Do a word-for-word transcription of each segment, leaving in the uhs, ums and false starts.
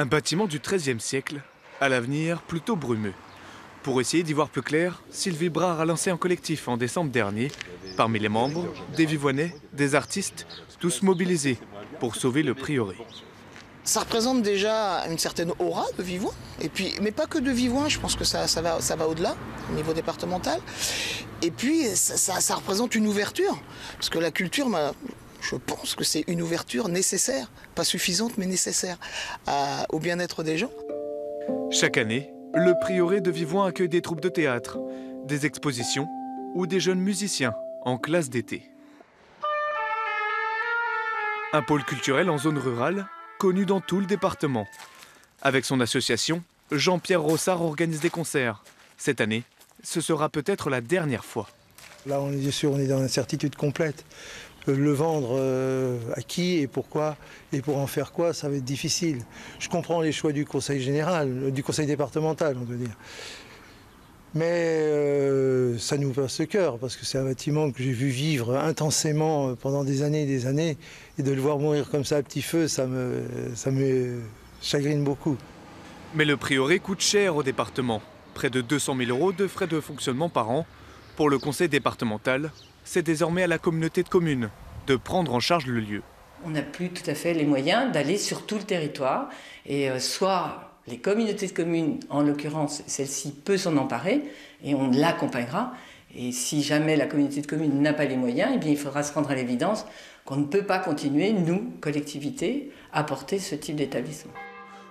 Un bâtiment du treizième siècle, à l'avenir plutôt brumeux. Pour essayer d'y voir plus clair, Sylvie Brard a lancé un collectif en décembre dernier. Parmi les membres, des Vivoinais, des artistes, tous mobilisés pour sauver le prieuré. Ça représente déjà une certaine aura de Vivoin, et puis, mais pas que de Vivoin, je pense que ça, ça va, ça va au-delà, au niveau départemental. Et puis, ça, ça, ça représente une ouverture, parce que la culture, bah, je pense que c'est une ouverture nécessaire, pas suffisante, mais nécessaire à, au bien-être des gens. Chaque année, le prieuré de Vivoin accueille des troupes de théâtre, des expositions ou des jeunes musiciens en classe d'été. Un pôle culturel en zone rurale, connu dans tout le département. Avec son association, Jean-Pierre Rossard organise des concerts. Cette année, ce sera peut-être la dernière fois. Là, on est sûr, on est dans l'incertitude complète. Le vendre euh, à qui et pourquoi et pour en faire quoi, ça va être difficile. Je comprends les choix du conseil général, du conseil départemental, on peut dire. Mais euh, ça nous perce le cœur, parce que c'est un bâtiment que j'ai vu vivre intensément pendant des années et des années. Et de le voir mourir comme ça à petit feu, ça me, ça me chagrine beaucoup. Mais le prieuré coûte cher au département. Près de deux cent mille euros de frais de fonctionnement par an. Pour le conseil départemental, c'est désormais à la communauté de communes de prendre en charge le lieu. On n'a plus tout à fait les moyens d'aller sur tout le territoire, et soit les communautés de communes, en l'occurrence celle-ci, peut s'en emparer et on l'accompagnera. Et si jamais la communauté de communes n'a pas les moyens, eh bien il faudra se rendre à l'évidence qu'on ne peut pas continuer, nous, collectivités, à porter ce type d'établissement.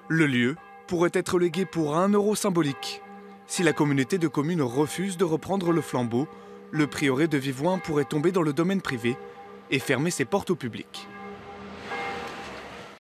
Le lieu pourrait être légué pour un euro symbolique. Si la communauté de communes refuse de reprendre le flambeau, le prieuré de Vivoin pourrait tomber dans le domaine privé et fermer ses portes au public.